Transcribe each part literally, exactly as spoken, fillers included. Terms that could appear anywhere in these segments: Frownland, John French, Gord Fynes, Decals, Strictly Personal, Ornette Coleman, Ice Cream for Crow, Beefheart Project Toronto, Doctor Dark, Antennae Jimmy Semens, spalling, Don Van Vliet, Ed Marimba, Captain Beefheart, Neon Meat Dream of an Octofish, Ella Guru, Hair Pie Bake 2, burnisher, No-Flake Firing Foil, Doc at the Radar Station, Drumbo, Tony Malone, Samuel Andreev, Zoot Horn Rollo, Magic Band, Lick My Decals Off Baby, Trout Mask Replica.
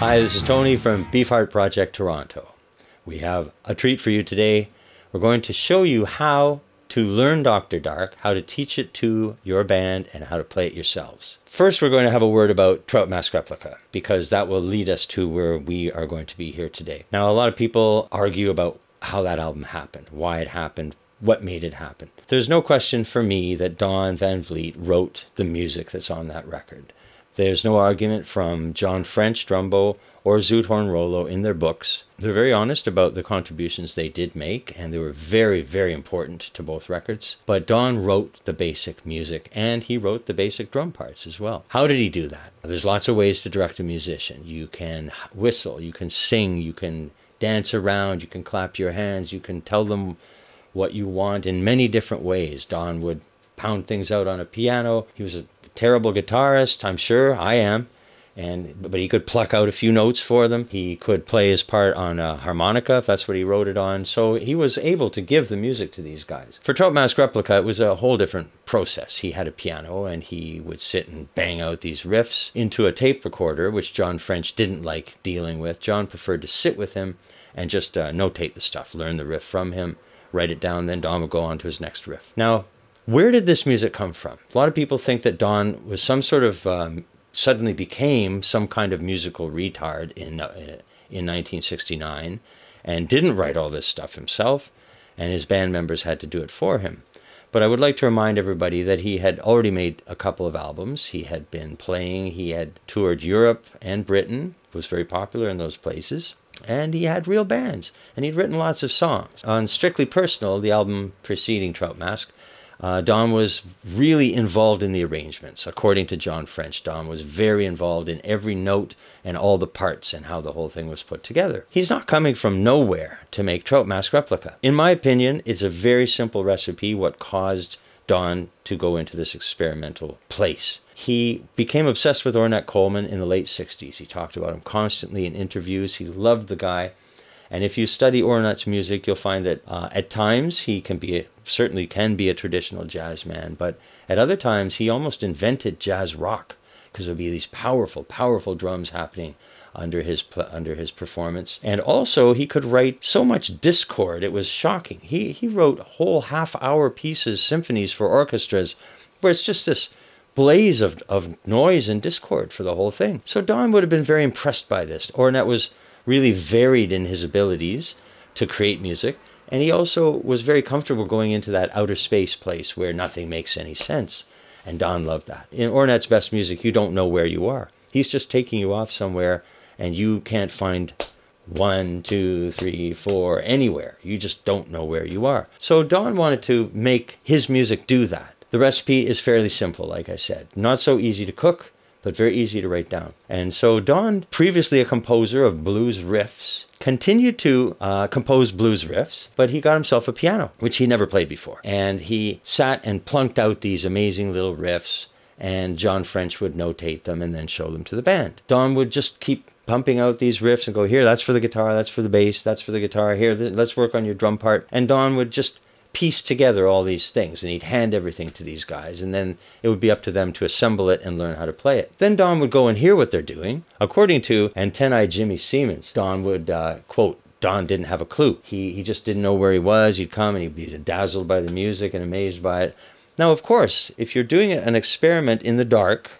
Hi, this is Tony from Beefheart Project Toronto. We have a treat for you today. We're going to show you how to learn Doctor Dark, how to teach it to your band, and how to play it yourselves. First, we're going to have a word about Trout Mask Replica, because that will lead us to where we are going to be here today. Now, a lot of people argue about how that album happened, why it happened, what made it happen. There's no question for me that Don Van Vliet wrote the music that's on that record. There's no argument from John French, Drumbo, or Zoot Horn Rollo in their books. They're very honest about the contributions they did make, and they were very, very important to both records. But Don wrote the basic music, and he wrote the basic drum parts as well. How did he do that? There's lots of ways to direct a musician. You can whistle, you can sing, you can dance around, you can clap your hands, you can tell them what you want in many different ways. Don would pound things out on a piano. He was a terrible guitarist, I'm sure, I am, and but he could pluck out a few notes for them. He could play his part on a harmonica, if that's what he wrote it on. So he was able to give the music to these guys. For Trout Mask Replica, it was a whole different process. He had a piano, and he would sit and bang out these riffs into a tape recorder, which John French didn't like dealing with. John preferred to sit with him and just uh, notate the stuff, learn the riff from him, write it down, then Don would go on to his next riff. Now, where did this music come from? A lot of people think that Don was some sort of, um, suddenly became some kind of musical retard in, uh, in nineteen sixty-nine and didn't write all this stuff himself, and his band members had to do it for him. But I would like to remind everybody that he had already made a couple of albums. He had been playing, he had toured Europe and Britain, was very popular in those places. And he had real bands, and he'd written lots of songs. On Strictly Personal, the album preceding Trout Mask, Uh, Don was really involved in the arrangements. According to John French, Don was very involved in every note and all the parts and how the whole thing was put together. He's not coming from nowhere to make Trout Mask Replica. In my opinion, it's a very simple recipe what caused Don to go into this experimental place. He became obsessed with Ornette Coleman in the late sixties. He talked about him constantly in interviews. He loved the guy. And if you study Ornette's music, you'll find that uh, at times he can be, a, certainly can be a traditional jazz man, but at other times he almost invented jazz rock, because there'd be these powerful, powerful drums happening under his under his performance. And also he could write so much discord, it was shocking. He he wrote whole half-hour pieces, symphonies for orchestras, where it's just this blaze of of noise and discord for the whole thing. So Don would have been very impressed by this. Ornette was really varied in his abilities to create music, and he also was very comfortable going into that outer space place where nothing makes any sense, and Don loved that. In Ornette's best music, you don't know where you are. He's just taking you off somewhere, and you can't find one, two, three, four, anywhere. You just don't know where you are. So Don wanted to make his music do that. The recipe is fairly simple, like I said. Not so easy to cook, but very easy to write down. And so Don, previously a composer of blues riffs, continued to uh, compose blues riffs, but he got himself a piano, which he never played before. And he sat and plunked out these amazing little riffs, and John French would notate them and then show them to the band. Don would just keep pumping out these riffs and go, here, that's for the guitar, that's for the bass, that's for the guitar, here, let's work on your drum part. And Don would just piece together all these things, and he'd hand everything to these guys, and then it would be up to them to assemble it and learn how to play it. Then Don would go and hear what they're doing. According to Antennae Jimmy Semens, Don would, uh, quote, Don didn't have a clue. He, he just didn't know where he was. He'd come and he'd be dazzled by the music and amazed by it. Now, of course, if you're doing an experiment in the dark,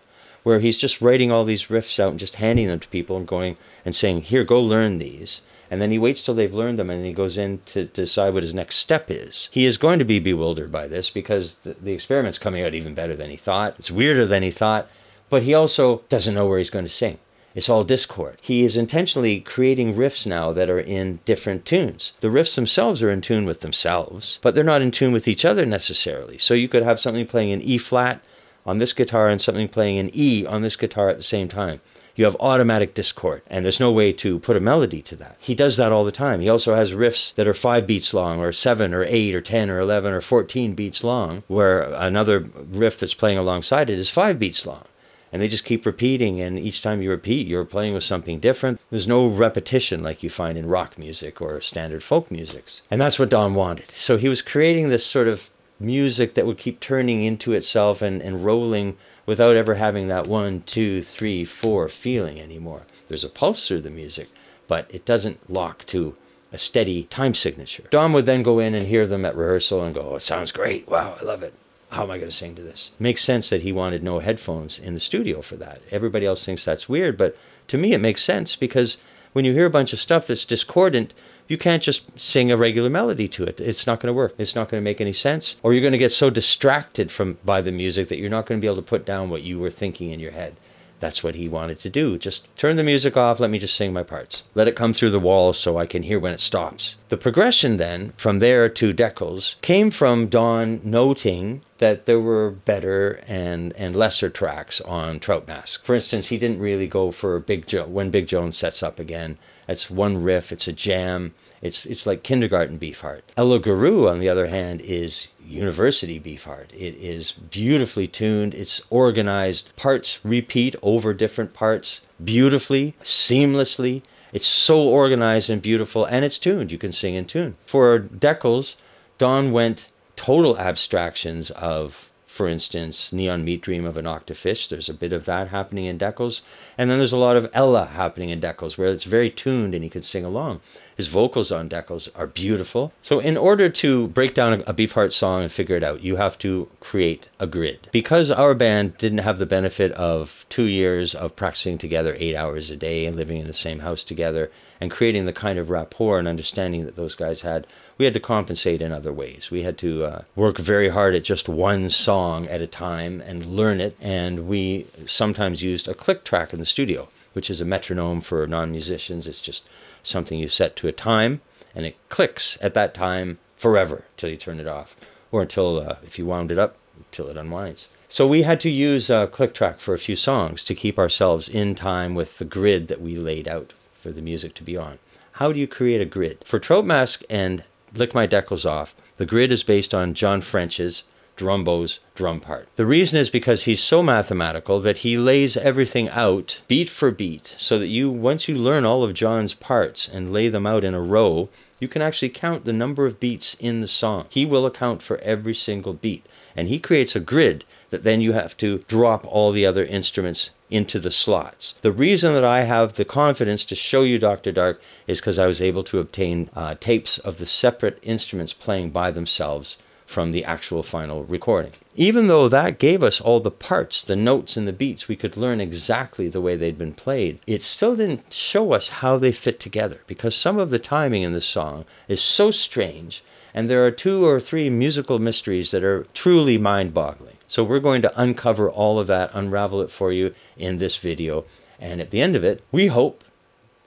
where he's just writing all these riffs out and just handing them to people and going and saying, here, go learn these, and then he waits till they've learned them, and he goes in to decide what his next step is. He is going to be bewildered by this, because the, the experiment's coming out even better than he thought. It's weirder than he thought, but he also doesn't know where he's going to sing. It's all discord. He is intentionally creating riffs now that are in different tunes. The riffs themselves are in tune with themselves, but they're not in tune with each other necessarily. So you could have something playing in E-flat on this guitar and something playing in E on this guitar at the same time. You have automatic discord, and there's no way to put a melody to that. He does that all the time. He also has riffs that are five beats long, or seven, or eight, or ten, or eleven, or fourteen beats long, where another riff that's playing alongside it is five beats long. And they just keep repeating, and each time you repeat, you're playing with something different. There's no repetition like you find in rock music or standard folk musics. And that's what Don wanted. So he was creating this sort of music that would keep turning into itself and, and rolling without ever having that one, two, three, four feeling anymore. There's a pulse through the music, but it doesn't lock to a steady time signature. Don would then go in and hear them at rehearsal and go, oh, it sounds great, wow, I love it. How am I going to sing to this? Makes sense that he wanted no headphones in the studio for that. Everybody else thinks that's weird, but to me it makes sense, because when you hear a bunch of stuff that's discordant, you can't just sing a regular melody to it. It's not going to work. It's not going to make any sense. Or you're going to get so distracted from by the music that you're not going to be able to put down what you were thinking in your head. That's what he wanted to do. Just turn the music off. Let me just sing my parts. Let it come through the walls so I can hear when it stops. The progression then from there to Decals came from Don noting that there were better and, and lesser tracks on Trout Mask. For instance, he didn't really go for Big Joe. When Big Jones Sets Up Again, that's one riff, it's a jam, it's, it's like kindergarten Beefheart. Ella Guru, on the other hand, is university Beefheart. It is beautifully tuned, it's organized, parts repeat over different parts, beautifully, seamlessly. It's so organized and beautiful, and it's tuned, you can sing in tune. For Decals, Don went total abstractions of, for instance, Neon Meat Dream of an Octofish. There's a bit of that happening in Decals. And then there's a lot of Ella happening in Decals, where it's very tuned and he could sing along. His vocals on Decals are beautiful. So in order to break down a Beefheart song and figure it out, you have to create a grid. Because our band didn't have the benefit of two years of practicing together eight hours a day and living in the same house together and creating the kind of rapport and understanding that those guys had, we had to compensate in other ways. We had to uh, work very hard at just one song at a time and learn it. And we sometimes used a click track in the studio, which is a metronome for non-musicians. It's just something you set to a time, and it clicks at that time forever till you turn it off, or until, uh, if you wound it up, till it unwinds. So we had to use a click track for a few songs to keep ourselves in time with the grid that we laid out for the music to be on. How do you create a grid? For Trout Mask and Lick My Decals Off, the grid is based on John French's Drumbo's drum part. The reason is because he's so mathematical that he lays everything out beat for beat, so that you, once you learn all of John's parts and lay them out in a row, you can actually count the number of beats in the song. He will account for every single beat, and he creates a grid that then you have to drop all the other instruments into the slots. The reason that I have the confidence to show you Doctor Dark is because I was able to obtain uh, tapes of the separate instruments playing by themselves from the actual final recording. Even though that gave us all the parts, the notes and the beats, we could learn exactly the way they'd been played, it still didn't show us how they fit together, because some of the timing in the song is so strange, and there are two or three musical mysteries that are truly mind-boggling. So we're going to uncover all of that, unravel it for you in this video, and at the end of it, we hope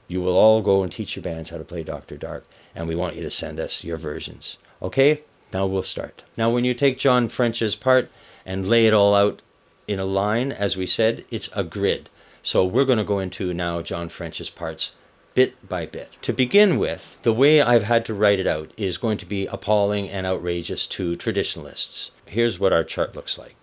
you will all go and teach your bands how to play Doctor Dark, and we want you to send us your versions, okay? Now we'll start. Now when you take John French's part and lay it all out in a line, as we said, it's a grid. So we're going to go into now John French's parts bit by bit. To begin with, the way I've had to write it out is going to be appalling and outrageous to traditionalists. Here's what our chart looks like.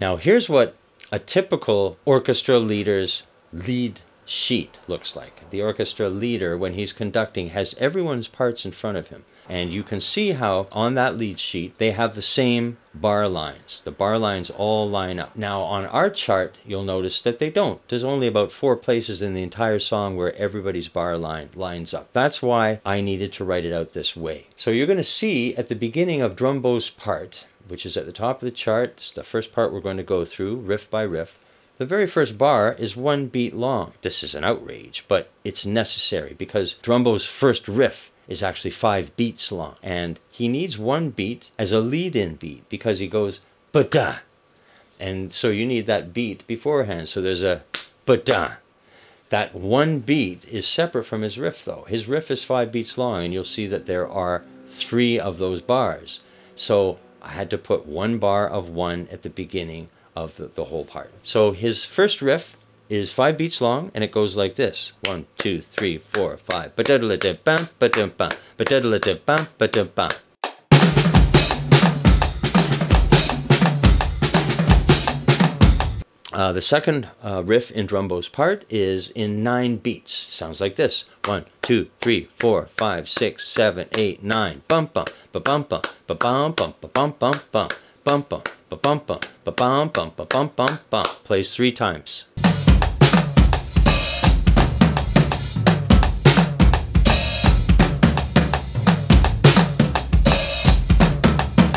Now here's what a typical orchestra leader's lead sheet looks like. The orchestra leader, when he's conducting, has everyone's parts in front of him. And you can see how on that lead sheet, they have the same bar lines. The bar lines all line up. Now on our chart, you'll notice that they don't. There's only about four places in the entire song where everybody's bar line lines up. That's why I needed to write it out this way. So you're going to see at the beginning of Drumbo's part, which is at the top of the chart. It's the first part we're going to go through, riff by riff. The very first bar is one beat long. This is an outrage, but it's necessary because Drumbo's first riff is actually five beats long. And he needs one beat as a lead-in beat because he goes, ba-da. And so you need that beat beforehand. So there's a ba-da. That one beat is separate from his riff, though. His riff is five beats long, and you'll see that there are three of those bars. So I had to put one bar of one at the beginning of the, the whole part. So his first riff is five beats long, and it goes like this. One, two, three, four, five. Uh, the second uh, riff in Drumbo's part is in nine beats. Sounds like this. One, two, three, four, five, six, seven, eight, nine. Bum bum ba bum bum ba bum bum ba bum bum bum bum bum ba bum bum ba bum bum ba bum bum bum. Plays three times.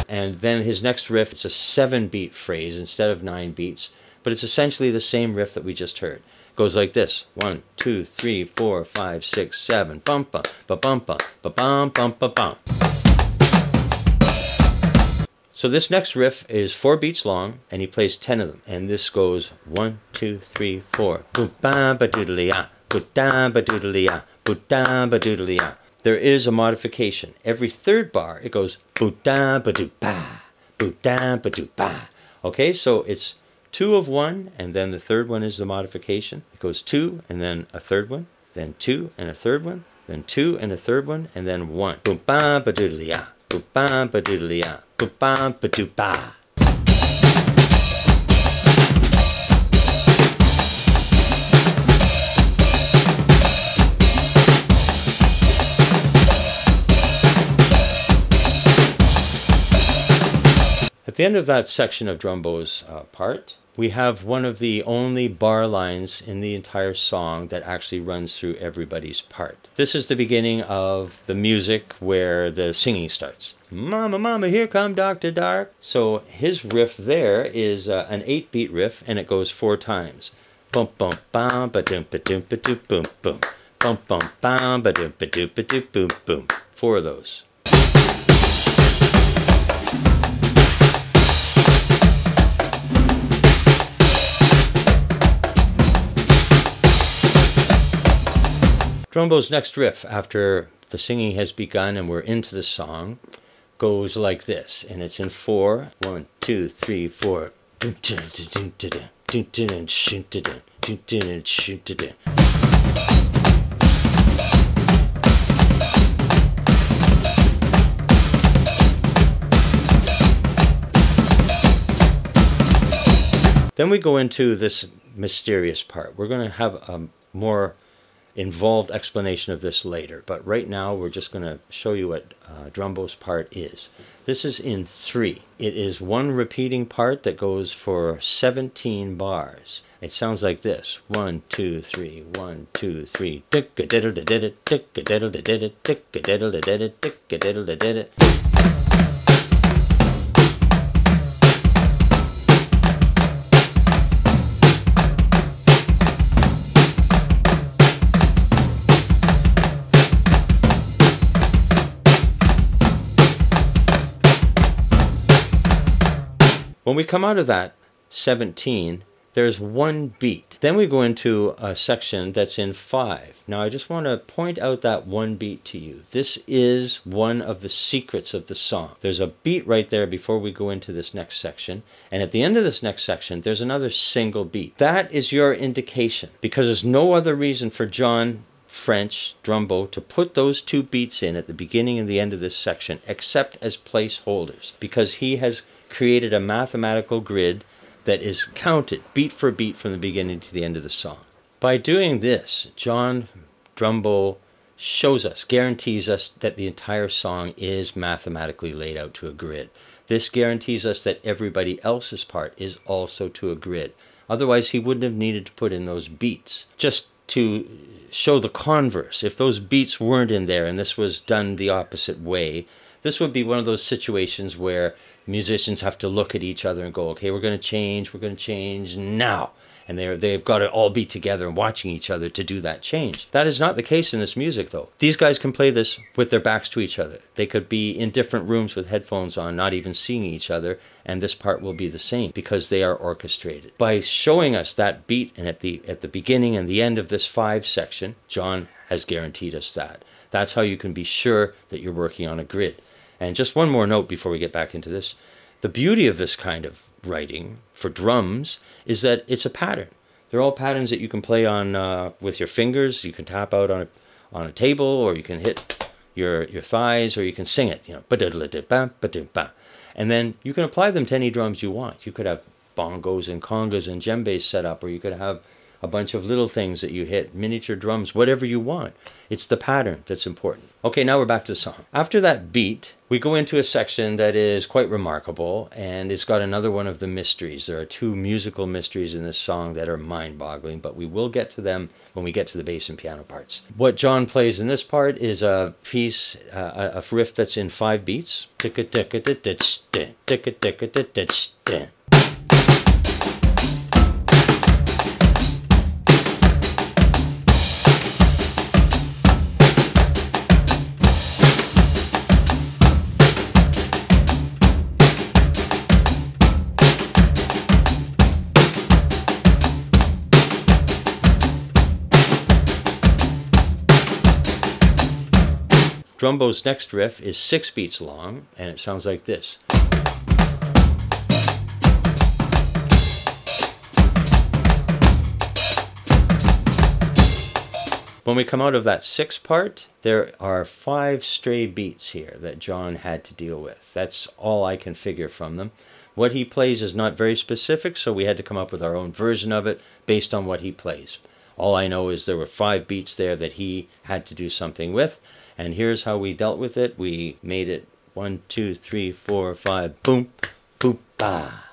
And then his next riff, it's a seven beat phrase instead of nine beats. But it's essentially the same riff that we just heard. It goes like this. One, two, three, four, five, six, seven. Bum ba ba bum ba ba bum bum ba bum. So this next riff is four beats long, and he plays ten of them. And this goes one, two, three, four. Ba ba doodly ah, ba ba doodly ah, ba ba doodly ah. There is a modification. Every third bar it goes ba da ba doo ba, ba da ba doo ba. Okay, so it's two of one, and then the third one is the modification. It goes two, and then a third one, then two, and a third one, then two, and a third one, and then one. Boom ba ba doodly ah, boom ba ba doodly ah, boom ba ba doo ba. At the end of that section of Drumbo's uh, part, we have one of the only bar lines in the entire song that actually runs through everybody's part. This is the beginning of the music where the singing starts. Mama, mama, here come Doctor Dark. So his riff there is uh, an eight-beat riff, and it goes four times. Bum bum bum ba doom ba doom ba doom boom boom. Bum bum bum ba doom ba doom ba doom boom boom. Four of those. Drumbo's next riff, after the singing has begun and we're into the song, goes like this, and it's in four. One, two, three, four. Then we go into this mysterious part. We're going to have a more involved explanation of this later, but right now we're just going to show you what uh, Drumbo's part is. This is in three. It is one repeating part that goes for seventeen bars. It sounds like this. One, two, three, one, two, three. Tick-a-diddle-da-did-it, tick-a-diddle-da-did-it, tick-a-diddle-da-did-it, tick-a-diddle-da-did-it. When we come out of that seventeen, there's one beat. Then we go into a section that's in five. Now I just want to point out that one beat to you. This is one of the secrets of the song. There's a beat right there before we go into this next section. And at the end of this next section, there's another single beat. That is your indication, because there's no other reason for John French, Drumbo, to put those two beats in at the beginning and the end of this section, except as placeholders, because he has created a mathematical grid that is counted beat for beat from the beginning to the end of the song. By doing this, John Drumbo shows us, guarantees us that the entire song is mathematically laid out to a grid. This guarantees us that everybody else's part is also to a grid. Otherwise, he wouldn't have needed to put in those beats just to show the converse. If those beats weren't in there and this was done the opposite way, this would be one of those situations where musicians have to look at each other and go, okay, we're going to change, we're going to change now. And they're, they've got to all be together and watching each other to do that change. That is not the case in this music, though. These guys can play this with their backs to each other. They could be in different rooms with headphones on, not even seeing each other, and this part will be the same because they are orchestrated. By showing us that beat and at the, at the beginning and the end of this five section, John has guaranteed us that. That's how you can be sure that you're working on a grid. And just one more note before we get back into this. The beauty of this kind of writing for drums is that it's a pattern. They're all patterns that you can play on uh, with your fingers. You can tap out on a, on a table, or you can hit your, your thighs, or you can sing it. You know, ba-da-da-da-ba, ba-da-ba. And then you can apply them to any drums you want. You could have bongos and congas and djembes set up, or you could have a bunch of little things that you hit, miniature drums, whatever you want. It's the pattern that's important. Okay, now we're back to the song. After that beat, we go into a section that is quite remarkable, and it's got another one of the mysteries. There are two musical mysteries in this song that are mind-boggling, but we will get to them when we get to the bass and piano parts. What John plays in this part is a piece, uh, a, a riff that's in five beats. Drumbo's next riff is six beats long, and it sounds like this. When we come out of that sixth part, there are five stray beats here that John had to deal with. That's all I can figure from them. What he plays is not very specific, so we had to come up with our own version of it based on what he plays. All I know is there were five beats there that he had to do something with. And here's how we dealt with it. We made it one, two, three, four, five, boom, boop, ba.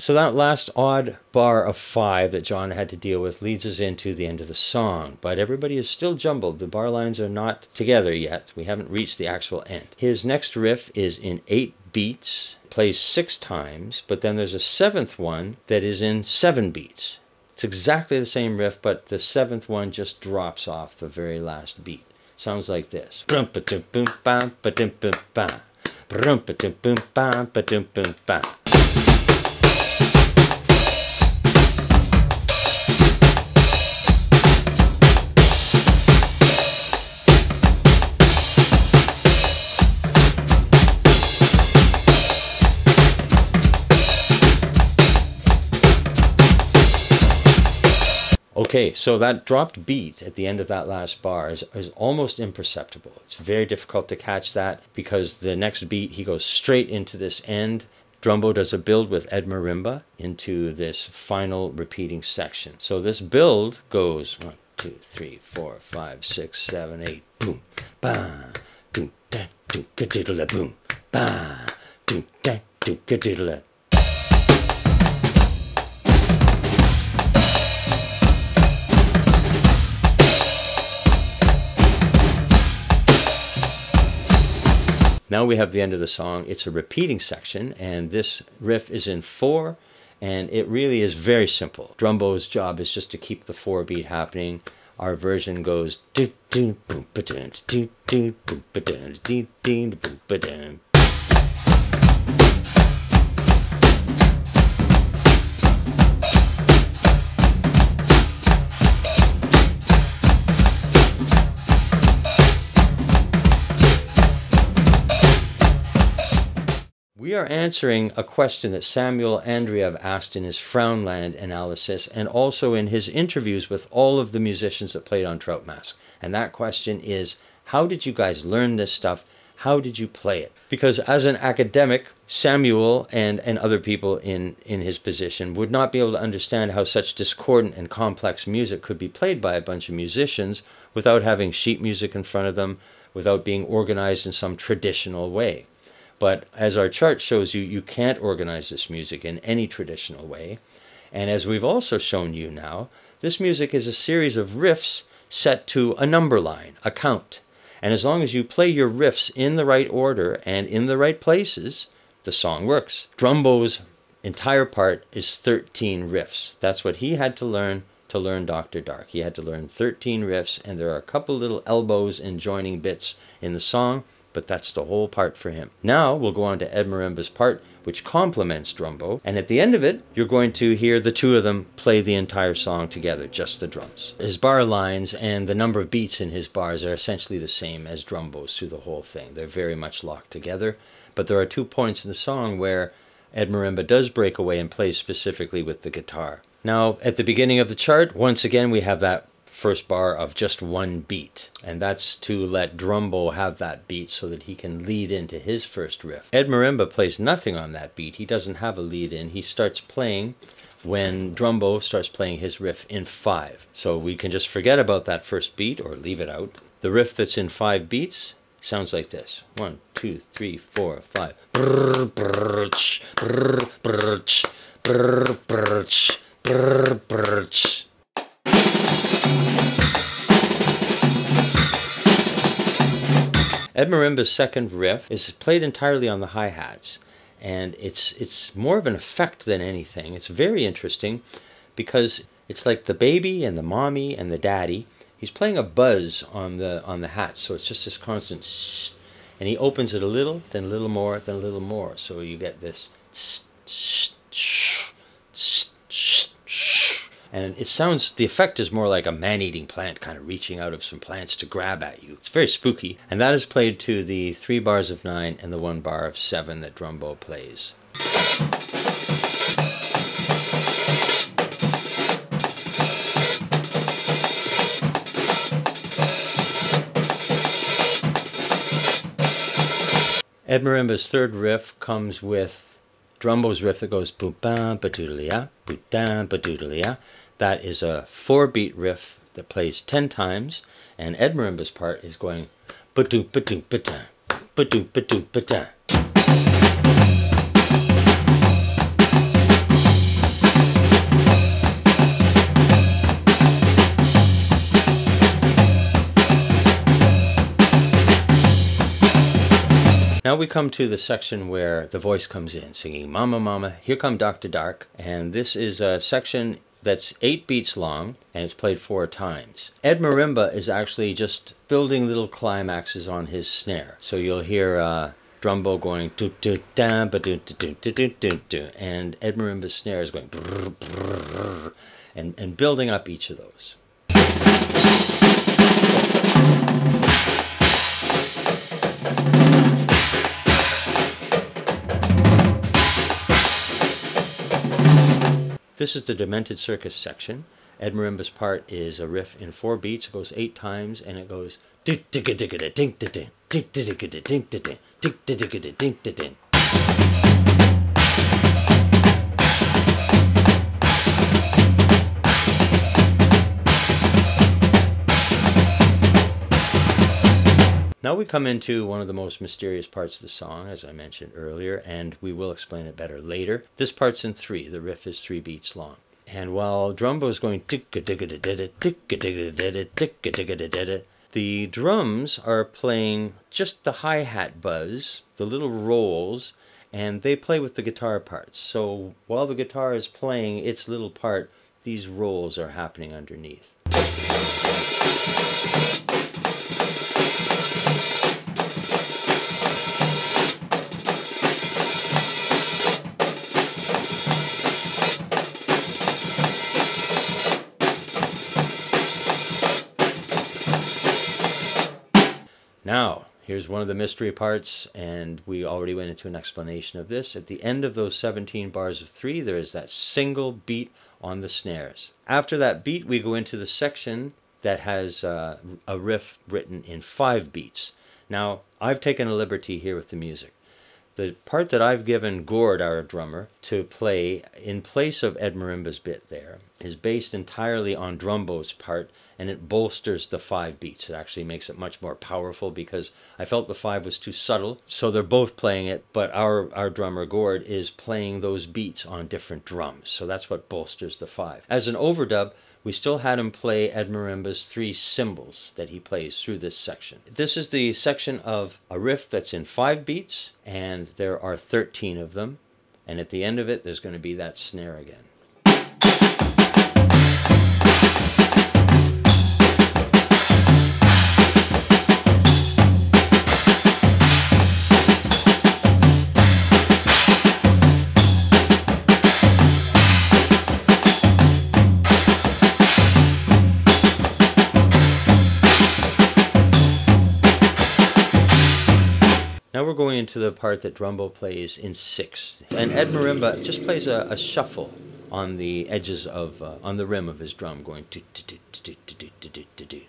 So that last odd bar of five that John had to deal with leads us into the end of the song. But everybody is still jumbled. The bar lines are not together yet. We haven't reached the actual end. His next riff is in eight beats, plays six times, but then there's a seventh one that is in seven beats. It's exactly the same riff, but the seventh one just drops off the very last beat. Sounds like this. Okay, so that dropped beat at the end of that last bar is, is almost imperceptible. It's very difficult to catch that because the next beat, he goes straight into this end. Drumbo does a build with Ed Marimba into this final repeating section. So this build goes one, two, three, four, five, six, seven, eight, boom, ba, doo, da, doo, ka, diddle, boom, ba, doo, da, doo, ka, diddle. Now we have the end of the song. It's a repeating section, and this riff is in four, and it really is very simple. Drumbo's job is just to keep the four beat happening. Our version goes doo doo boom ba doo doo doo boom ba doo doo doo boom ba doo. We are answering a question that Samuel Andreev asked in his Frownland analysis and also in his interviews with all of the musicians that played on Trout Mask. And that question is, how did you guys learn this stuff? How did you play it? Because as an academic, Samuel and, and other people in, in his position would not be able to understand how such discordant and complex music could be played by a bunch of musicians without having sheet music in front of them, without being organized in some traditional way. But as our chart shows you, you can't organize this music in any traditional way. And as we've also shown you now, this music is a series of riffs set to a number line, a count. And as long as you play your riffs in the right order and in the right places, the song works. Drumbo's entire part is thirteen riffs. That's what he had to learn to learn Doctor Dark. He had to learn thirteen riffs, and there are a couple little elbows and joining bits in the song. But that's the whole part for him. Now we'll go on to Ed Marimba's part, which complements Drumbo. And at the end of it, you're going to hear the two of them play the entire song together, just the drums. His bar lines and the number of beats in his bars are essentially the same as Drumbo's through the whole thing. They're very much locked together. But there are two points in the song where Ed Marimba does break away and plays specifically with the guitar. Now, at the beginning of the chart, once again, we have that first bar of just one beat, and that's to let Drumbo have that beat so that he can lead into his first riff. Ed Marimba plays nothing on that beat. He doesn't have a lead in. He starts playing when Drumbo starts playing his riff in five. So we can just forget about that first beat or leave it out. The riff that's in five beats sounds like this. One, two, three, four, five. Brrr, brrch, brrr, brrch, brrr, brrch, brrr, brrch. Ed Marimba's second riff is played entirely on the hi-hats, and it's it's more of an effect than anything. It's very interesting because it's like the baby and the mommy and the daddy. He's playing a buzz on the on the hats, so it's just this constant shh, and he opens it a little, then a little more, then a little more. So you get this tss, tss, tss, tss, tss, tss. And it sounds, the effect is more like a man-eating plant kind of reaching out of some plants to grab at you. It's very spooky. And that is played to the three bars of nine and the one bar of seven that Drumbo plays. Ed Marimba's third riff comes with Drumbo's riff that goes boom ba ba doodly ya, boom da ba doodly ya. That is a four-beat riff that plays ten times, and Ed Marimba's part is going ba-doo ba-doo ba-da, ba-doo ba-doo ba-da. Now we come to the section where the voice comes in, singing Mama Mama, Here Come Doctor Dark, and this is a section that's eight beats long, and it's played four times. Ed Marimba is actually just building little climaxes on his snare. So you'll hear uh, Drumbo going doo doo da ba doo doo doo doo doo doo, and Ed Marimba's snare is going brrr, brrr, and and building up each of those. This is the Demented Circus section. Ed Marimba's part is a riff in four beats. It goes eight times, and it goes ding ding ding ding ding ding ding ding ding ding ding ding ding. Now we come into one of the most mysterious parts of the song, as I mentioned earlier, and we will explain it better later. This part's in three. The riff is three beats long. And while Drumbo is going tick-a-tick-a-da-da-da-tick-a-tick-a-da-da-da-tick-a-tick-a-da-da-da, the drums are playing just the hi-hat buzz, the little rolls, and they play with the guitar parts. So while the guitar is playing its little part, these rolls are happening underneath. Now, here's one of the mystery parts, and we already went into an explanation of this. At the end of those seventeen bars of three, there is that single beat on the snares. After that beat, we go into the section that has uh, a riff written in five beats. Now, I've taken a liberty here with the music. The part that I've given Gord, our drummer, to play in place of Ed Marimba's bit there is based entirely on Drumbo's part, and it bolsters the five beats. It actually makes it much more powerful because I felt the five was too subtle, so they're both playing it, but our, our drummer, Gord, is playing those beats on different drums, so that's what bolsters the five. As an overdub, we still had him play Ed Marimba's three cymbals that he plays through this section. This is the section of a riff that's in five beats, and there are thirteen of them, and at the end of it, there's going to be that snare again. Now we're going into the part that Drumbo plays in six. And Ed Marimba just plays a, a shuffle on the edges of, uh, on the rim of his drum, going do do do do do do do do do.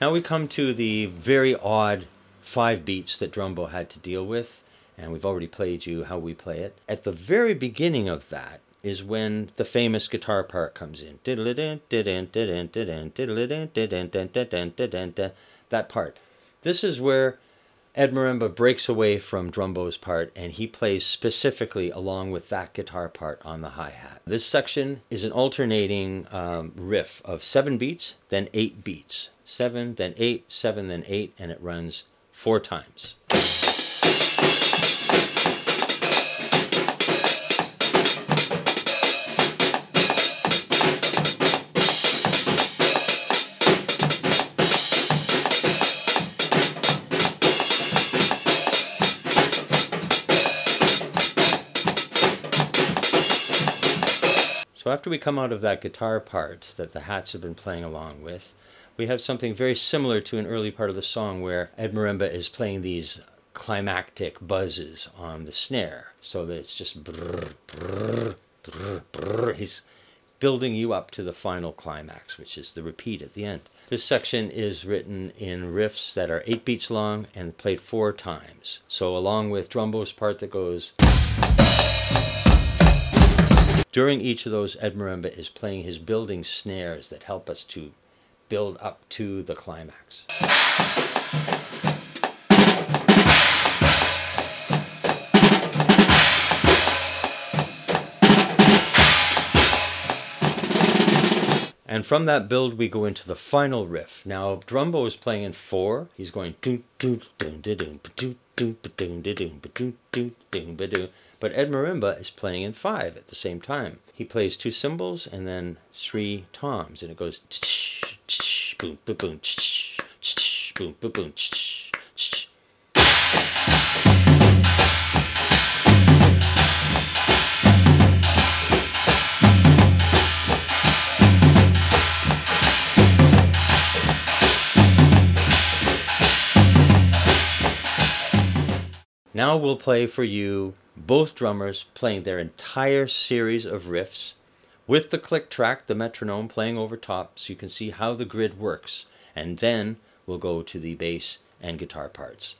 Now we come to the very odd five beats that Drumbo had to deal with, and we've already played you how we play it. At the very beginning of that is when the famous guitar part comes in. That part. This is where Ed Marimba breaks away from Drumbo's part, and he plays specifically along with that guitar part on the hi-hat. This section is an alternating um, riff of seven beats, then eight beats. Seven, then eight, seven, then eight, and it runs four times. So after we come out of that guitar part that the hats have been playing along with, we have something very similar to an early part of the song where Ed Marimba is playing these climactic buzzes on the snare, so that it's just brrr, brrr, brrr, brrr. He's building you up to the final climax, which is the repeat at the end. This section is written in riffs that are eight beats long and played four times. So along with Drumbo's part that goes... During each of those, Ed Marimba is playing his building snares that help us to build up to the climax. And from that build, we go into the final riff. Now, Drumbo is playing in four. He's going doo doo doo doo doo doo doo doo doo doo doo doo doo. But Ed Marimba is playing in five at the same time. He plays two cymbals and then three toms, and it goes boom, boom, boom, boom, boom, boom. Now we'll play for you both drummers playing their entire series of riffs with the click track, the metronome, playing over top so you can see how the grid works. And then we'll go to the bass and guitar parts.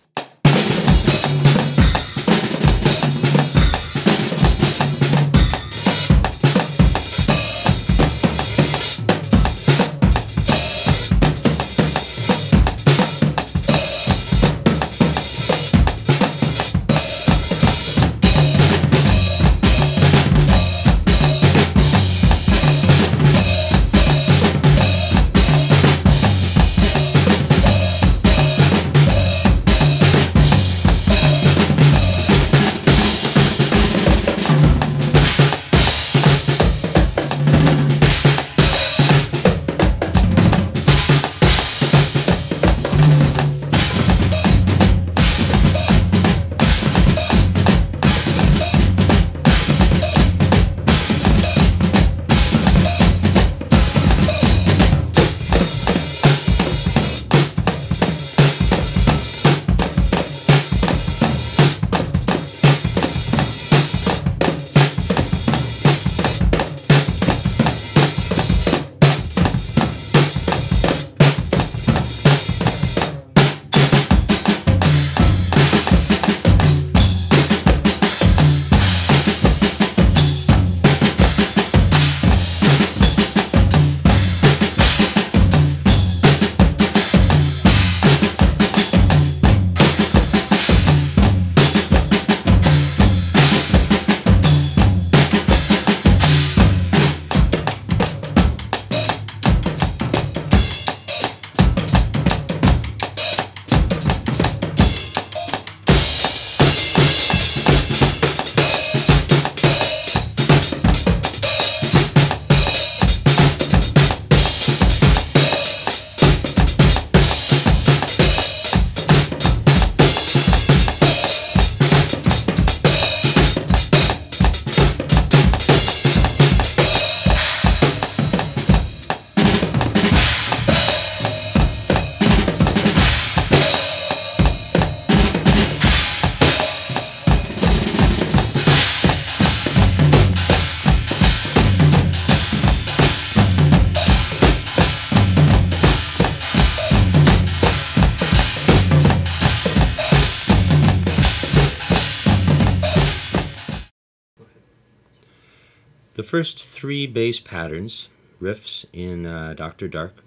The first three bass patterns, riffs in uh, Doctor Dark,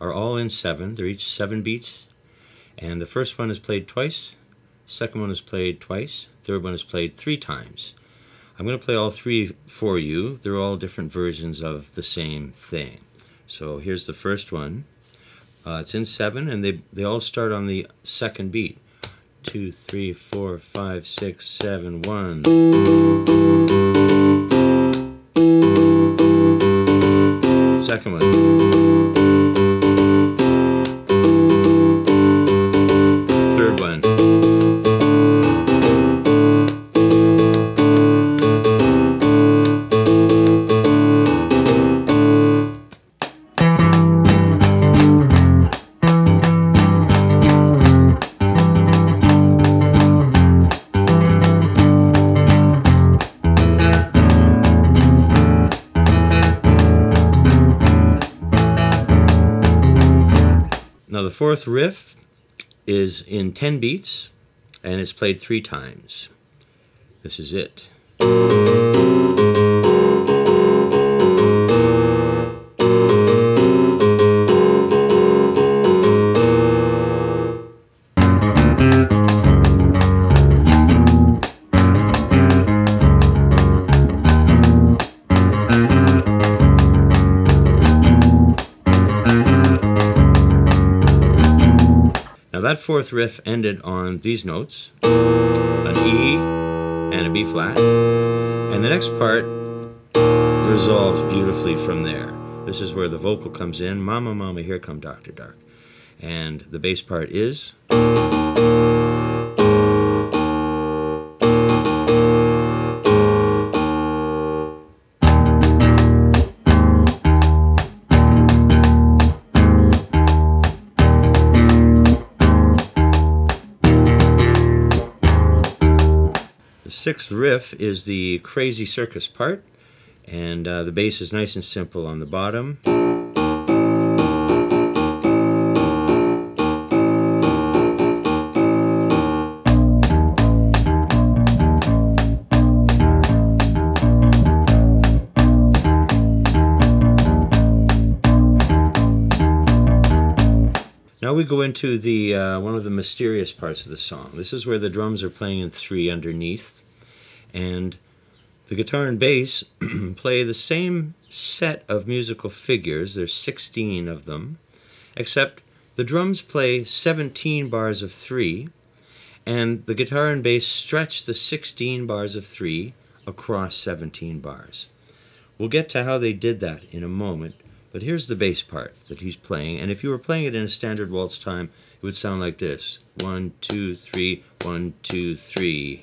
are all in seven. They're each seven beats. And the first one is played twice, second one is played twice, third one is played three times. I'm going to play all three for you. They're all different versions of the same thing. So here's the first one. Uh, it's in seven, and they, they all start on the second beat. Two, three, four, five, six, seven, one. Second one. Third one. The fourth riff is in ten beats and it's played three times. This is it. That fourth riff ended on these notes, an E and a B flat, and the next part resolves beautifully from there. This is where the vocal comes in, mama mama here come Doctor Dark, and the bass part is, sixth riff is the crazy circus part, and uh, the bass is nice and simple on the bottom. Now we go into the uh, one of the mysterious parts of the song. This is where the drums are playing in three underneath. And the guitar and bass play the same set of musical figures. There's sixteen of them, except the drums play seventeen bars of three, and the guitar and bass stretch the sixteen bars of three across seventeen bars. We'll get to how they did that in a moment, but here's the bass part that he's playing, and if you were playing it in a standard waltz time, it would sound like this. One, two, three, one, two, three.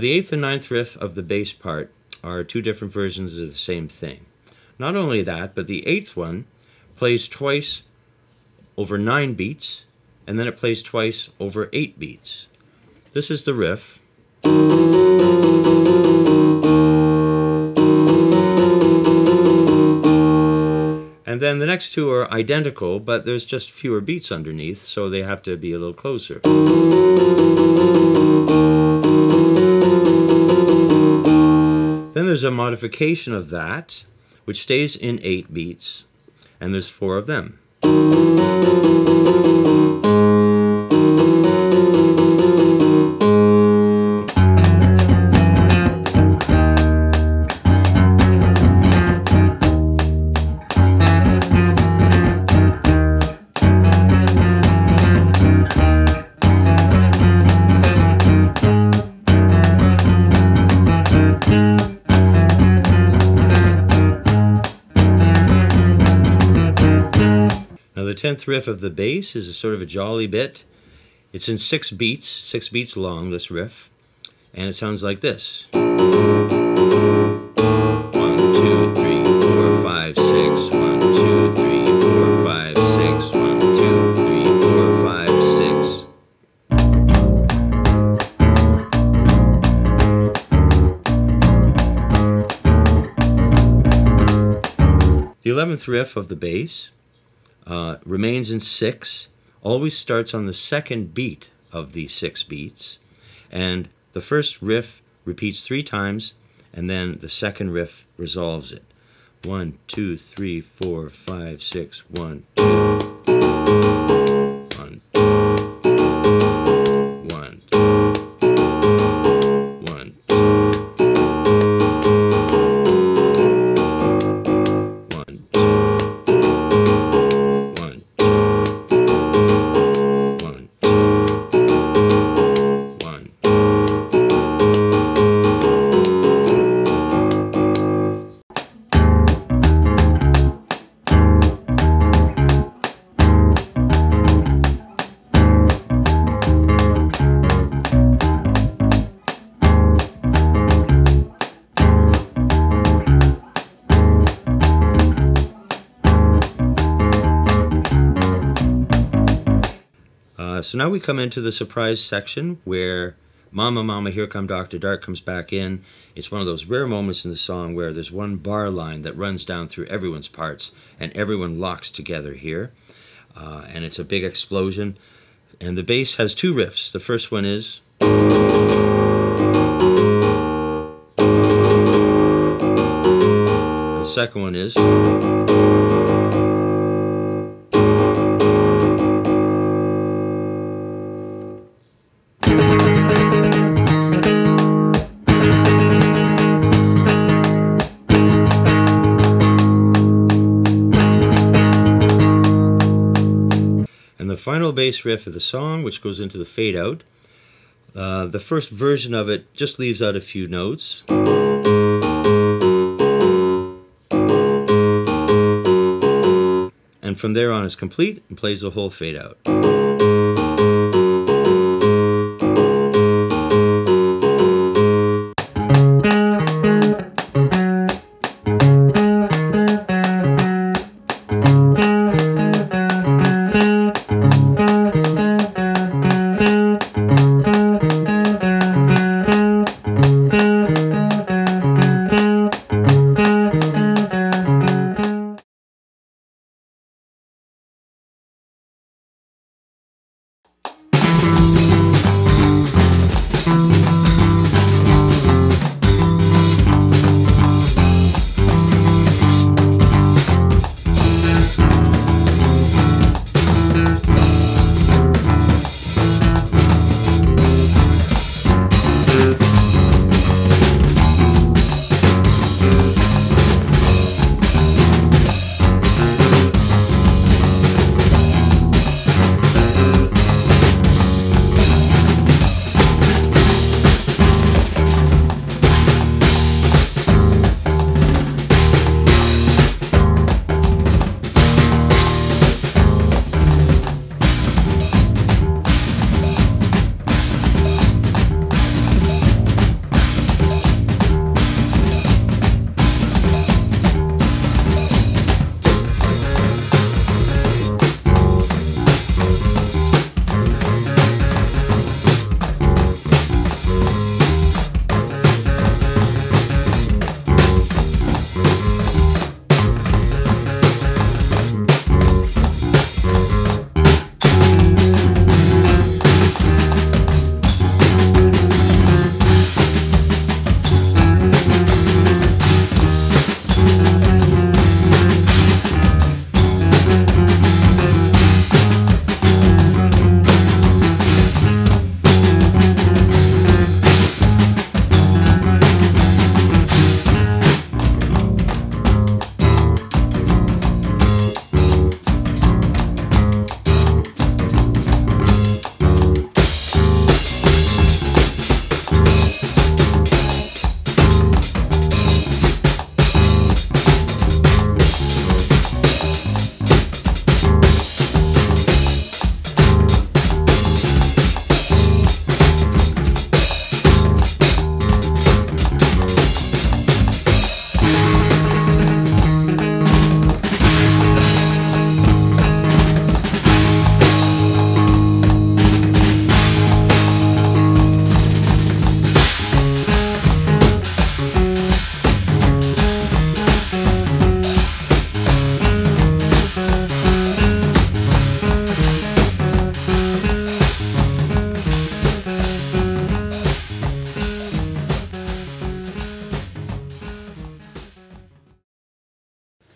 The eighth and ninth riff of the bass part are two different versions of the same thing. Not only that, but the eighth one plays twice over nine beats, and then it plays twice over eight beats. This is the riff. And then the next two are identical, but there's just fewer beats underneath, so they have to be a little closer. Then there's a modification of that, which stays in eight beats, and there's four of them. tenth riff of the bass is a sort of a jolly bit. It's in six beats, six beats long, this riff, and it sounds like this. One, two, The eleventh riff of the bass uh, remains in six, always starts on the second beat of the six beats, and the first riff repeats three times, and then the second riff resolves it. One, two, three, four, five, six, one, two, one, two, one, two, one, two, one, two, one, two, one, two, one, two. So now we come into the surprise section where Mama Mama Here Come Doctor Dark comes back in. It's one of those rare moments in the song where there's one bar line that runs down through everyone's parts and everyone locks together here. Uh, and it's a big explosion. And the bass has two riffs. The first one is... The second one is... Final bass riff of the song, which goes into the fade out. Uh, the first version of it just leaves out a few notes. And from there on it's complete and plays the whole fade out.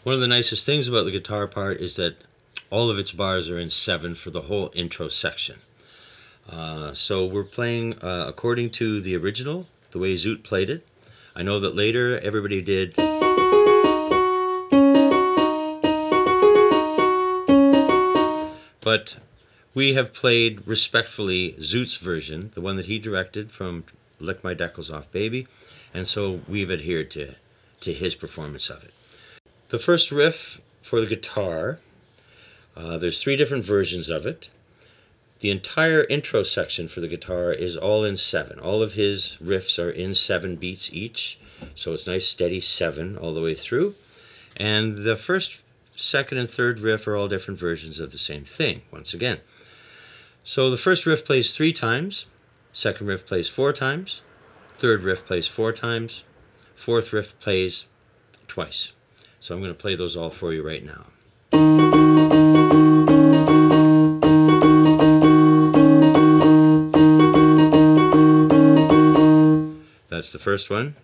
One of the nicest things about the guitar part is that all of its bars are in seven for the whole intro section. Uh, so we're playing uh, according to the original, the way Zoot played it. I know that later everybody did... But we have played respectfully Zoot's version, the one that he directed from Lick My Decals Off Baby, and so we've adhered to, to his performance of it. The first riff for the guitar, uh, there's three different versions of it. The entire intro section for the guitar is all in seven. All of his riffs are in seven beats each, so it's nice steady seven all the way through. And the first, second, and third riff are all different versions of the same thing, once again. So the first riff plays three times, second riff plays four times, third riff plays four times, fourth riff plays twice. So I'm going to play those all for you right now. That's the first one.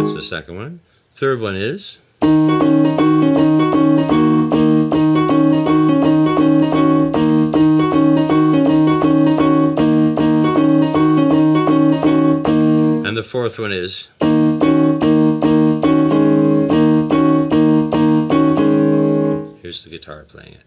That's the second one. Third one is. And the fourth one is. Here's the guitar playing it.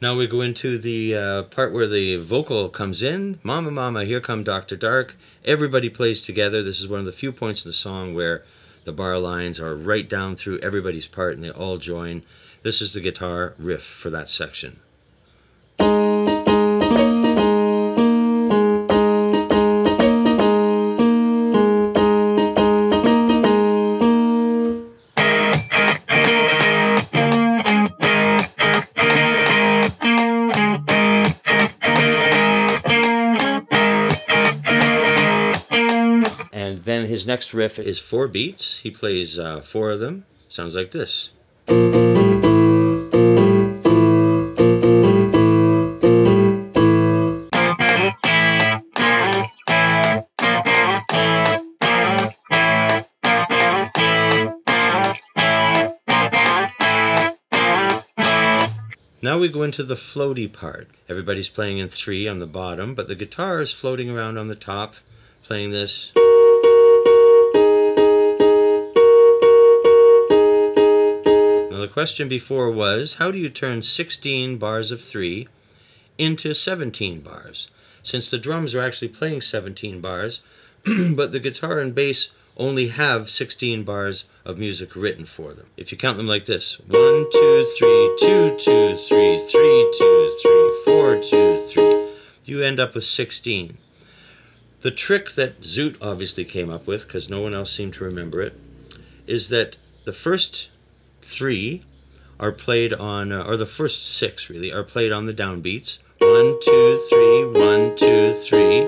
Now we go into the uh, part where the vocal comes in. Mama, mama, here come Doctor Dark. Everybody plays together. This is one of the few points in the song where the bar lines are right down through everybody's part and they all join. This is the guitar riff for that section. His next riff is four beats. He plays uh, four of them. Sounds like this. Now we go into the floaty part. Everybody's playing in three on the bottom, but the guitar is floating around on the top, playing this. The question before was, how do you turn sixteen bars of three into seventeen bars? Since the drums are actually playing seventeen bars, but the guitar and bass only have sixteen bars of music written for them. If you count them like this, one, two, three, two, two, three, three, two, three, four, two, three, you end up with sixteen. The trick that Zoot obviously came up with, because no one else seemed to remember it, is that the first three are played on, uh, or the first six really, are played on the downbeats. One, two, three, one, two, three.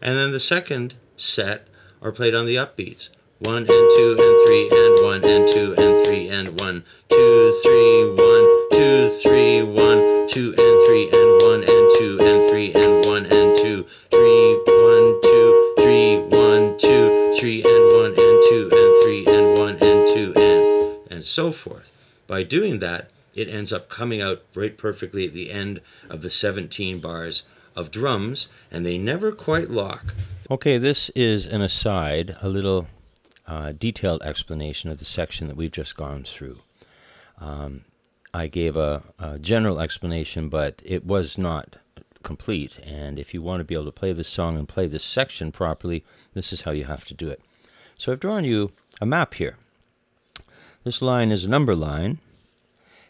And then the second set are played on the upbeats. One and two and three and one and two and three and one, two, three, one, two, three, one, two and three and one and two and three and one and two, three, one, two, three, one, two, three and one and two and three and one and two and and so forth. By doing that, it ends up coming out right perfectly at the end of the seventeen bars of drums, and they never quite lock. Okay, this is an aside, a little uh, detailed explanation of the section that we've just gone through. Um, I gave a, a general explanation, but it was not complete, and if you want to be able to play this song and play this section properly, this is how you have to do it. So I've drawn you a map here. This line is a number line,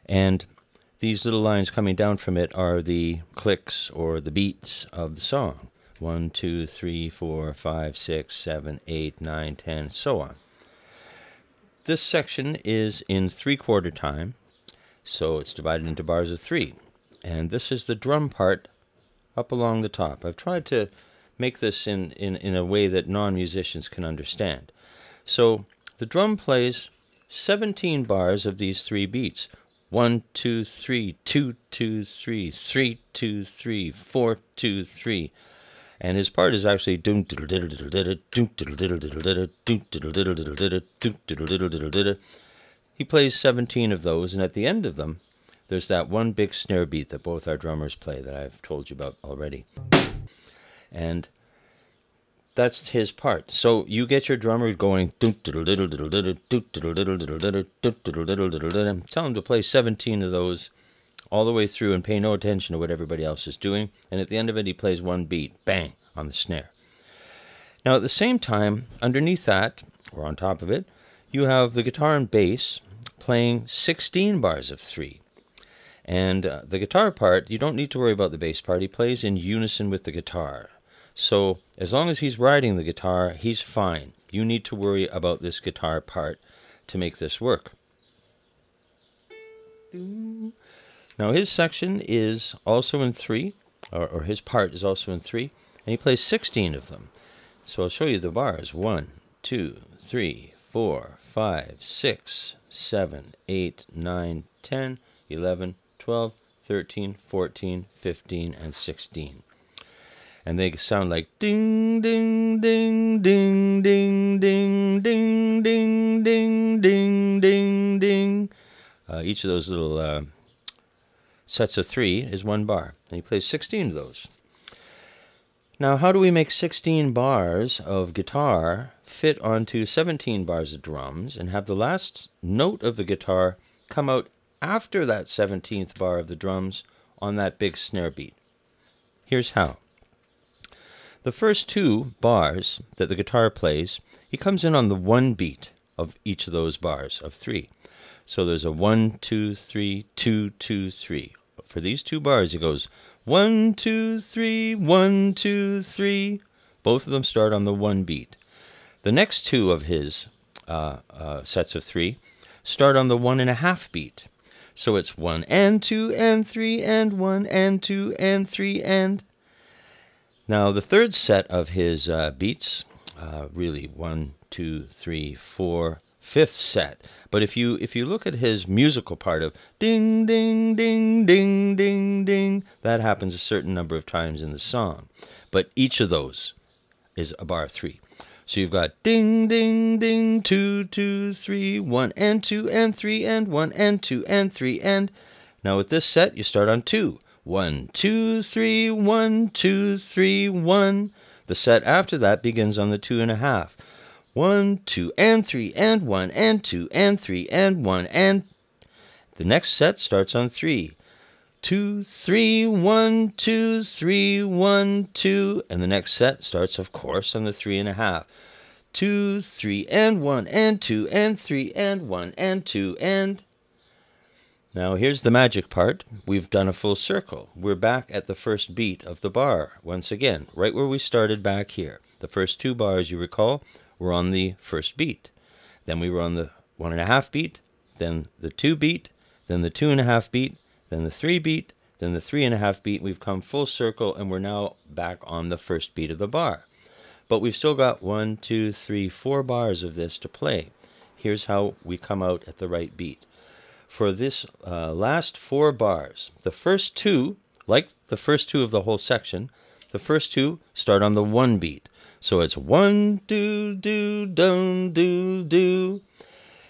and These little lines coming down from it are the clicks or the beats of the song. One, two, three, four, five, six, seven, eight, nine, ten, so on. This section is in three-quarter time, so it's divided into bars of three. And this is the drum part up along the top. I've tried to make this in, in, in a way that non-musicians can understand. So the drum plays seventeen bars of these three beats. One, two, three, two, two, three, three, two, three, four, two, three. And his part is actually doom diddle diddle diddle diddle doom diddle diddle diddle diddle doom diddle diddle diddle diddle doom diddle diddle diddle diddle. He plays seventeen of those, and at the end of them, there's that one big snare beat that both our drummers play that I've told you about already. And that's his part. So you get your drummer going doom diddle diddle diddle diddle doom diddle diddle diddle diddle doom diddle diddle diddle diddle. Tell him to play seventeen of those all the way through and pay no attention to what everybody else is doing. And at the end of it, he plays one beat, bang, on the snare. Now, at the same time, underneath that, or on top of it, you have the guitar and bass playing sixteen bars of three. And uh, the guitar part, you don't need to worry about the bass part. He plays in unison with the guitar. So as long as he's riding the guitar, he's fine. You need to worry about this guitar part to make this work. Mm. Now his section is also in three, or, or his part is also in three, and he plays sixteen of them. So I'll show you the bars. One, two, three, four, five, six, seven, eight, nine, ten, eleven, twelve, thirteen, fourteen, fifteen, and sixteen. And they sound like ding, ding, ding, ding, ding, ding, ding, ding, ding, ding, ding, ding. Uh, each of those little uh, sets of three is one bar, and he plays sixteen of those. Now, how do we make sixteen bars of guitar fit onto seventeen bars of drums and have the last note of the guitar come out after that seventeenth bar of the drums on that big snare beat? Here's how. The first two bars that the guitar plays, he comes in on the one beat of each of those bars of three. So there's a one, two, three, two, two, three. For these two bars, it goes one, two, three, one, two, three. Both of them start on the one beat. The next two of his uh, uh, sets of three start on the one and a half beat. So it's one and two and three and one and two and three and. Now the third set of his uh, beats, uh, really one, two, three, four, fifth set. But if you if you look at his musical part of ding, ding, ding, ding, ding, ding, that happens a certain number of times in the song. But each of those is a bar three. So you've got ding, ding, ding, two, two, three, one, and two, and three, and one, and two, and three, and. Now with this set, you start on two. One, two, three, one, two, three, one. The set after that begins on the two and a half. One, two, and three, and one, and two, and three, and one, and. The next set starts on three. Two, three, one, two, three, one, two. And the next set starts, of course, on the three and a half. Two, three, and one, and two, and three, and one, and two, and. Now here's the magic part. We've done a full circle. We're back at the first beat of the bar. Once again, right where we started back here. The first two bars, you recall, we're on the first beat. Then we were on the one and a half beat, then the two beat, then the two and a half beat, then the three beat, then the three and a half beat. We've come full circle and we're now back on the first beat of the bar. But we've still got one, two, three, four bars of this to play. Here's how we come out at the right beat. For this uh, last four bars, the first two, like the first two of the whole section, the first two start on the one beat. So it's one, do, do, don't, do, do.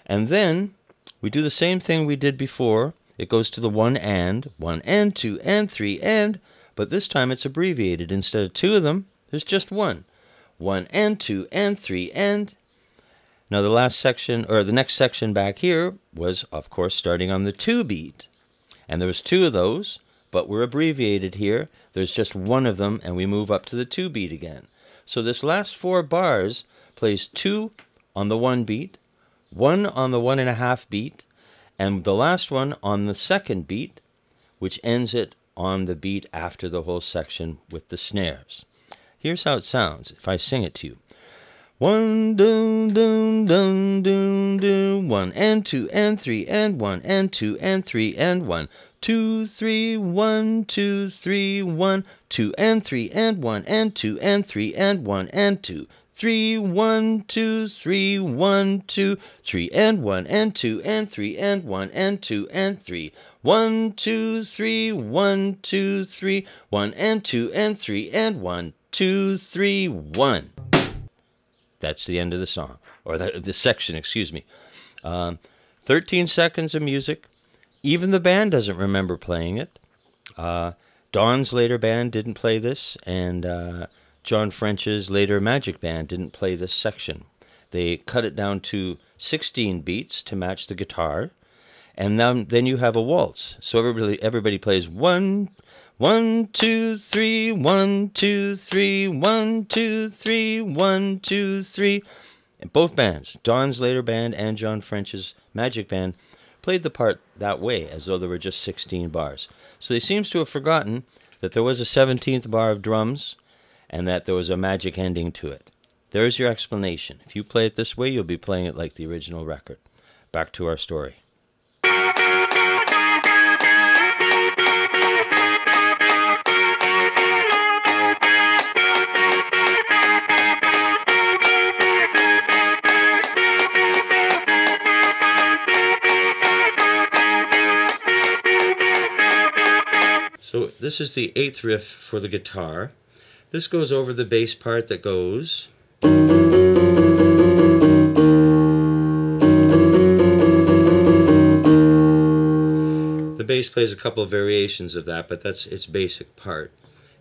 And then we do the same thing we did before. It goes to the one and, one and, two and, three and, but this time it's abbreviated. Instead of two of them, there's just one. One and, two and, three and. Now the last section, or the next section back here was, of course, starting on the two beat. And there was two of those, but we're abbreviated here. There's just one of them, and we move up to the two beat again. So this last four bars plays two on the one beat, one on the one and a half beat, and the last one on the second beat, which ends it on the beat after the whole section with the snares. Here's how it sounds if I sing it to you. One, dun, dun, dun, dun, dun, one, and two, and three, and one, and two, and three, and one, two, three, one, two, three, one, two, and three, and one, and two, and three, and one, and two, three, one, two, three, one, two, three, and one, and two, and three, and one, and two, and three, one, two, three, one, two, three, one, and two, and three, and one, two, three, one. That's the end of the song, or the, the section, excuse me. Um, thirteen seconds of music. Even the band doesn't remember playing it. Uh, Don's later band didn't play this, and uh, John French's later Magic Band didn't play this section. They cut it down to sixteen beats to match the guitar, and then, then you have a waltz. So everybody, everybody plays one... One, two, three, one, two, three, one, two, three, one, two, three. And both bands, Don's later band and John French's Magic Band, played the part that way, as though there were just sixteen bars. So they seem to have forgotten that there was a seventeenth bar of drums and that there was a magic ending to it. There's your explanation. If you play it this way, you'll be playing it like the original record. Back to our story. So this is the eighth riff for the guitar. This goes over the bass part that goes. The bass plays a couple of variations of that, but that's its basic part.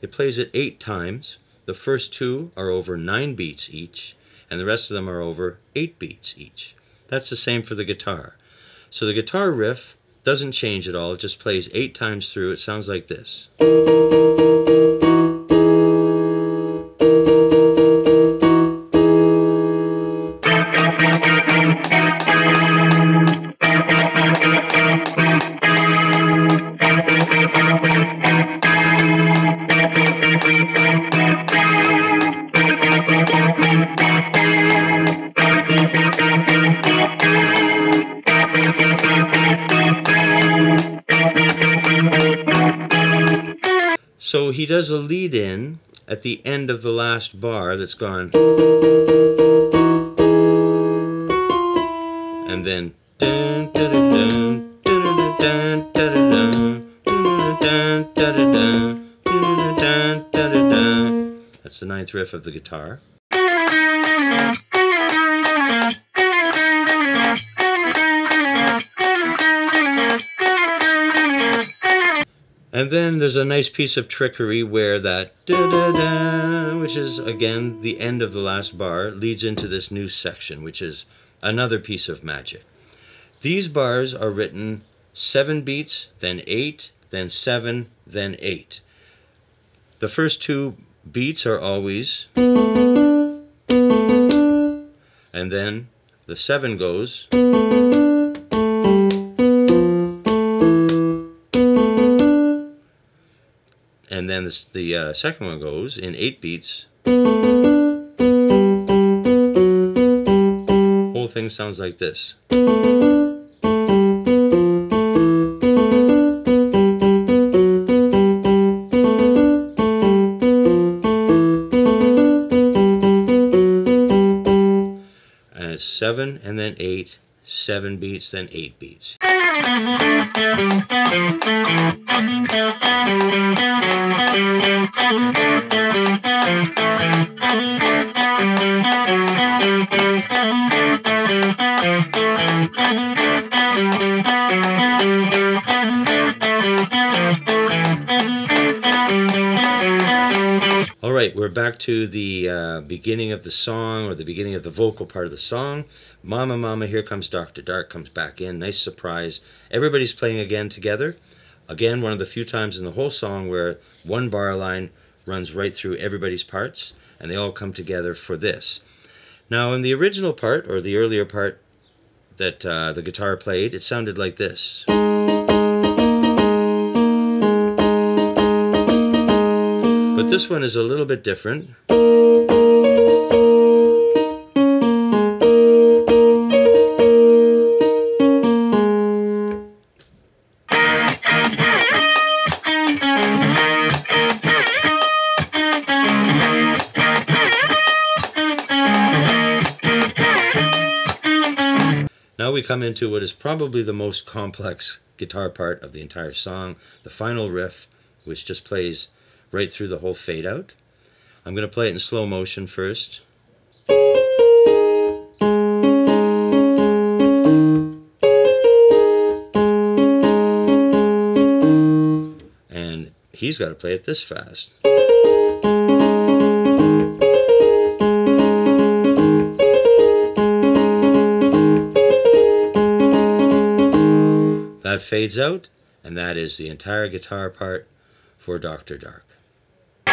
It plays it eight times. The first two are over nine beats each, and the rest of them are over eight beats each. That's the same for the guitar. So the guitar riff doesn't change at all, it just plays eight times through. It sounds like this. So he does a lead-in at the end of the last bar that's gone. And then... That's the ninth riff of the guitar. And then there's a nice piece of trickery where that da-da-da, which is again the end of the last bar, leads into this new section, which is another piece of magic. These bars are written seven beats, then eight, then seven, then eight. The first two beats are always, and then the seven goes. And then this, the uh, second one goes in eight beats. Whole thing sounds like this. And it's seven and then eight, seven beats, then eight beats. All right, we're back to the uh, beginning of the song, or the beginning of the vocal part of the song. Mama, Mama, here comes Doctor Dark, comes back in. Nice surprise. Everybody's playing again together. Again, one of the few times in the whole song where one bar line runs right through everybody's parts, and they all come together for this. Now, in the original part, or the earlier part that uh, the guitar played, it sounded like this. But this one is a little bit different. Now we come into what is probably the most complex guitar part of the entire song, the final riff, which just plays right through the whole fade out. I'm going to play it in slow motion first. And he's got to play it this fast. That fades out, and that is the entire guitar part for Doctor Dark.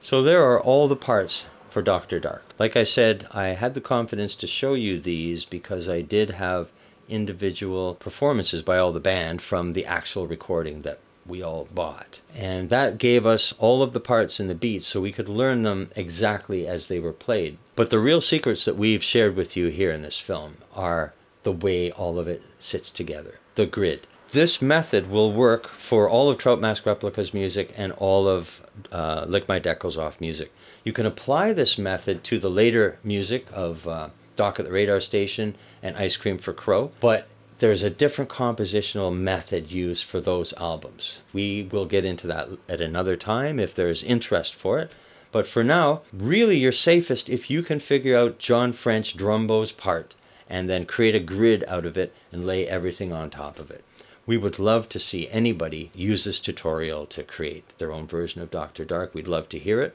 So there are all the parts for Doctor Dark. Like I said, I had the confidence to show you these because I did have individual performances by all the band from the actual recording that we all bought. And that gave us all of the parts and the beats so we could learn them exactly as they were played. But the real secrets that we've shared with you here in this film are the way all of it sits together, the grid. This method will work for all of Trout Mask Replica's music and all of uh, Lick My Decals Off music. You can apply this method to the later music of uh, Doc at the Radar Station and Ice Cream for Crow, but there's a different compositional method used for those albums. We will get into that at another time if there's interest for it. But for now, really you're safest if you can figure out John French Drumbo's part and then create a grid out of it and lay everything on top of it. We would love to see anybody use this tutorial to create their own version of Doctor Dark. We'd love to hear it.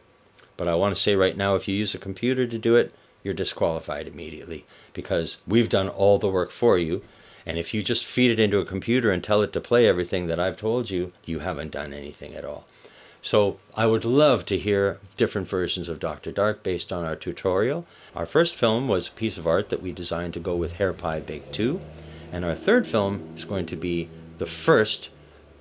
But I want to say right now, if you use a computer to do it, you're disqualified immediately because we've done all the work for you. And if you just feed it into a computer and tell it to play everything that I've told you, you haven't done anything at all. So I would love to hear different versions of Doctor Dark based on our tutorial. Our first film was a piece of art that we designed to go with Hair Pie Bake two. And our third film is going to be the first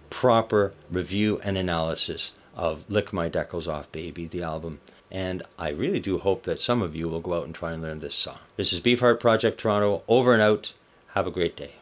proper review and analysis of Lick My Decals Off Baby, the album. And I really do hope that some of you will go out and try and learn this song. This is Beefheart Project Toronto, over and out. Have a great day.